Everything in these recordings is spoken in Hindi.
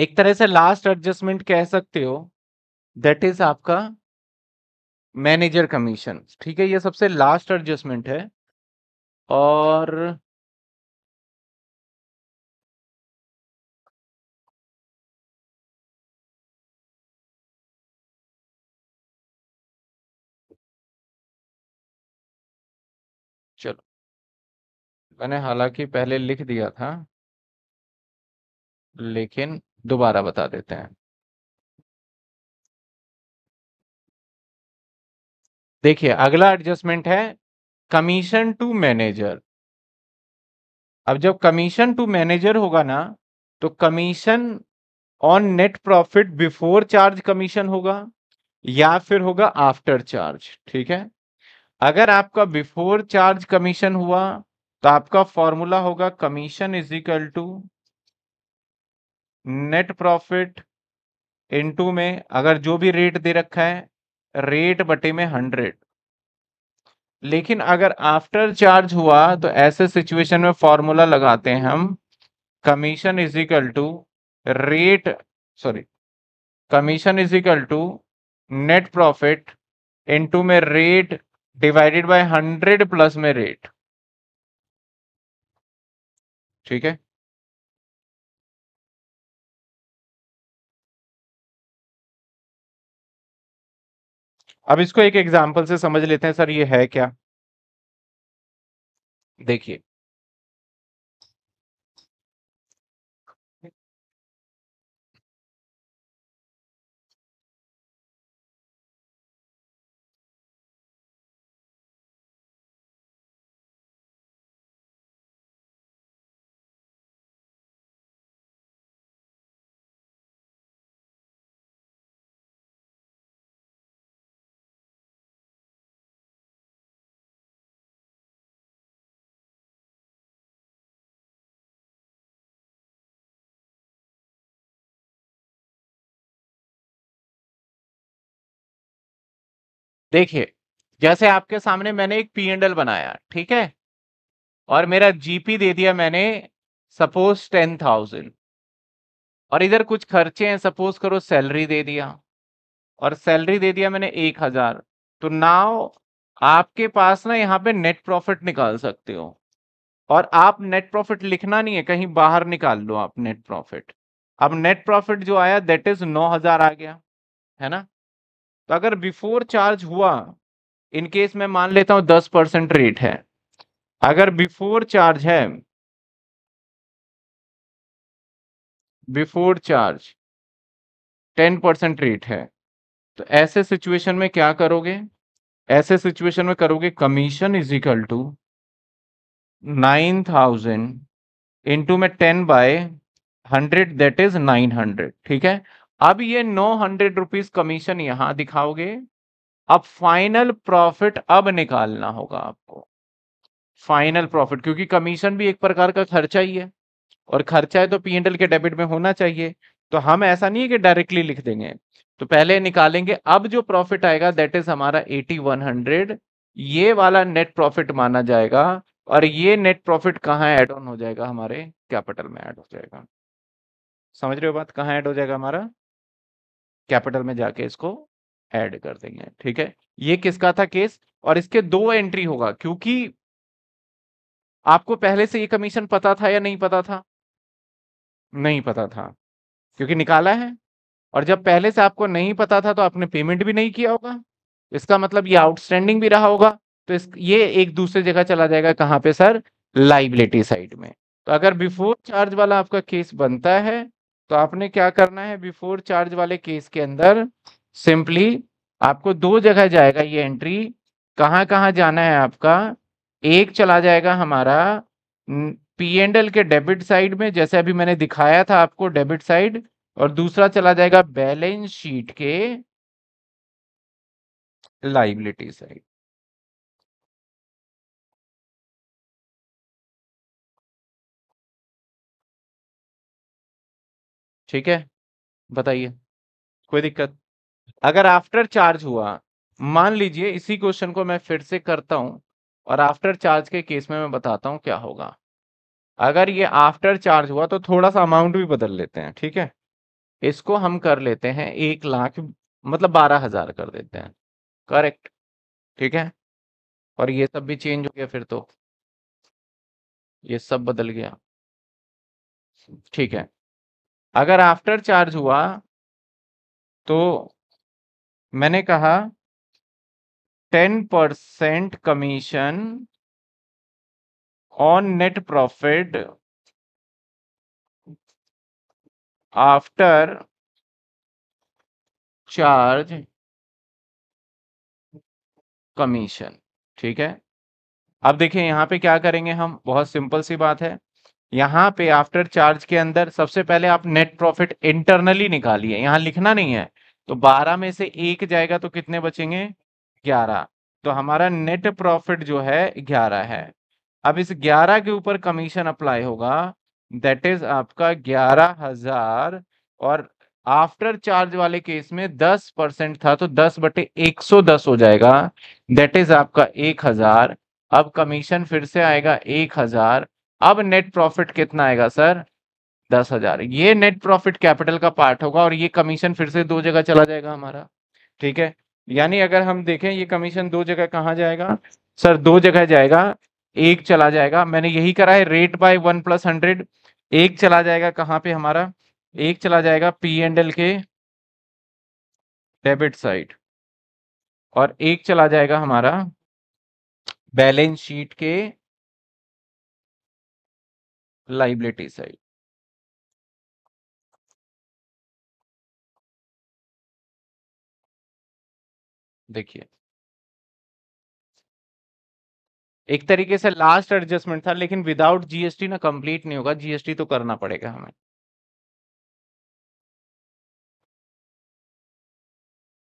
एक तरह से लास्ट एडजस्टमेंट कह सकते हो, दैट इज आपका मैनेजर कमीशन। ठीक है, ये सबसे लास्ट एडजस्टमेंट है। और चलो, मैंने हालांकि पहले लिख दिया था लेकिन दोबारा बता देते हैं। देखिए, अगला एडजस्टमेंट है कमीशन टू मैनेजर। अब जब कमीशन टू मैनेजर होगा ना, तो commission on net profit before charge commission होगा या फिर होगा आफ्टर चार्ज। ठीक है, अगर आपका बिफोर चार्ज कमीशन हुआ तो आपका फॉर्मूला होगा commission is equal to net profit into में, अगर जो भी रेट दे रखा है, रेट बटे में 100। लेकिन अगर आफ्टर चार्ज हुआ तो ऐसे सिचुएशन में फॉर्मूला लगाते हैं हम commission is equal to net profit into में रेट डिवाइडेड बाय 100 प्लस में रेट। ठीक है, अब इसको एक एग्जांपल से समझ लेते हैं। सर ये है क्या? देखिए, देखिए, जैसे आपके सामने मैंने एक P&L बनाया, ठीक है, और मेरा जीपी दे दिया मैंने सपोज 10,000, और इधर कुछ खर्चे हैं, सपोज करो सैलरी दे दिया, और सैलरी दे दिया मैंने 1,000। तो नाउ आपके पास ना यहाँ पे नेट प्रॉफिट निकाल सकते हो, और आप नेट प्रॉफिट लिखना नहीं है, कहीं बाहर निकाल लो आप नेट प्रॉफिट। अब नेट प्रॉफिट जो आया दैट इज 9,000 आ गया, है ना। तो अगर बिफोर चार्ज हुआ, इनकेस मैं मान लेता हूं 10% रेट है, अगर बिफोर चार्ज है, बिफोर चार्ज 10% रेट है, तो ऐसे सिचुएशन में क्या करोगे? ऐसे सिचुएशन में करोगे commission is equal to 9,000 into में 10/100 दैट इज 900। ठीक है, अब ये 900 रुपीज कमीशन यहां दिखाओगे। अब फाइनल प्रॉफिट अब निकालना होगा आपको, फाइनल प्रॉफिट, क्योंकि कमीशन भी एक प्रकार का खर्चा ही है, और खर्चा है तो P&L के डेबिट में होना चाहिए। तो हम ऐसा नहीं है कि डायरेक्टली लिख देंगे, तो पहले निकालेंगे। अब जो प्रॉफिट आएगा दैट इज हमारा 8100, ये वाला नेट प्रॉफिट माना जाएगा, और ये नेट प्रॉफिट कहाँ एड ऑन हो जाएगा? हमारे कैपिटल में एड हो जाएगा। समझ रहे हो बात? कहाँ एड हो जाएगा? हमारा कैपिटल में जाके इसको ऐड कर देंगे। ठीक है, ये किसका था केस? और इसके दो एंट्री होगा, क्योंकि आपको पहले से ये कमीशन पता था या नहीं पता था? नहीं पता था, क्योंकि निकाला है। और जब पहले से आपको नहीं पता था तो आपने पेमेंट भी नहीं किया होगा, इसका मतलब ये आउटस्टैंडिंग भी रहा होगा। तो ये एक दूसरे जगह चला जाएगा, कहाँ पे सर? लाइबिलिटी साइड में। तो अगर बिफोर चार्ज वाला आपका केस बनता है तो आपने क्या करना है? बिफोर चार्ज वाले केस के अंदर सिंपली आपको दो जगह जाएगा ये एंट्री। कहाँ कहाँ जाना है आपका? एक चला जाएगा हमारा P&L के डेबिट साइड में, जैसे अभी मैंने दिखाया था आपको डेबिट साइड, और दूसरा चला जाएगा बैलेंस शीट के लायबिलिटी साइड। ठीक है, बताइए कोई दिक्कत? अगर आफ्टर चार्ज हुआ, मान लीजिए इसी क्वेश्चन को मैं फिर से करता हूं, और आफ्टर चार्ज के केस में मैं बताता हूं क्या होगा। अगर ये आफ्टर चार्ज हुआ तो थोड़ा सा अमाउंट भी बदल लेते हैं। ठीक है, इसको हम कर लेते हैं 1 लाख मतलब 12,000 कर देते हैं, करेक्ट, ठीक है। और ये सब भी चेंज हो गया, फिर तो ये सब बदल गया, ठीक है। अगर आफ्टर चार्ज हुआ तो मैंने कहा 10% commission on net profit after charge commission, ठीक है। अब देखिए यहाँ पे क्या करेंगे हम, बहुत सिंपल सी बात है। यहाँ पे आफ्टर चार्ज के अंदर सबसे पहले आप नेट प्रॉफिट इंटरनली निकालिए, यहाँ लिखना नहीं है। तो 12 में से 1 जाएगा तो कितने बचेंगे, 11। तो हमारा नेट प्रॉफिट जो है 11 है। अब इस 11 के ऊपर कमीशन अप्लाई होगा, दैट इज आपका 11,000। और आफ्टर चार्ज वाले केस में 10% था तो 10/110 हो जाएगा, दैट इज आपका 1,000। अब कमीशन फिर से आएगा 1,000। अब नेट प्रॉफिट कितना आएगा सर, 10,000। ये नेट प्रॉफिट कैपिटल का पार्ट होगा और ये कमीशन फिर से 2 जगह चला जाएगा हमारा, ठीक है। यानी अगर हम देखें ये कमीशन 2 जगह कहाँ जाएगा सर, 2 जगह जाएगा, 1 चला जाएगा, मैंने यही करा है रेट बाय 1 + 100। 1 चला जाएगा कहाँ पे हमारा, 1 चला जाएगा P&L के डेबिट साइड और 1 चला जाएगा हमारा बैलेंस शीट के लाइबिलिटी साइड, देखिए। एक तरीके से लास्ट एडजस्टमेंट था, लेकिन विदाउट जीएसटी ना कंप्लीट नहीं होगा, जीएसटी तो करना पड़ेगा हमें।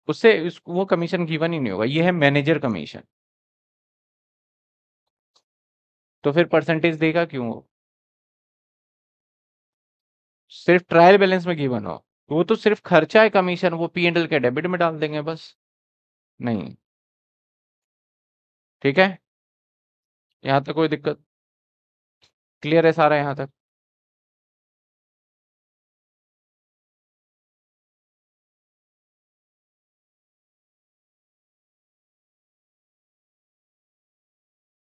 उससे वो कमीशन गिवन ही नहीं होगा, ये है मैनेजर कमीशन। तो फिर परसेंटेज देगा क्यों, हो सिर्फ ट्रायल बैलेंस में गिवन हो, वो तो सिर्फ खर्चा है कमीशन, वो P&L के डेबिट में डाल देंगे बस, नहीं, ठीक है। यहाँ तक कोई दिक्कत, क्लियर है सारा यहाँ तक।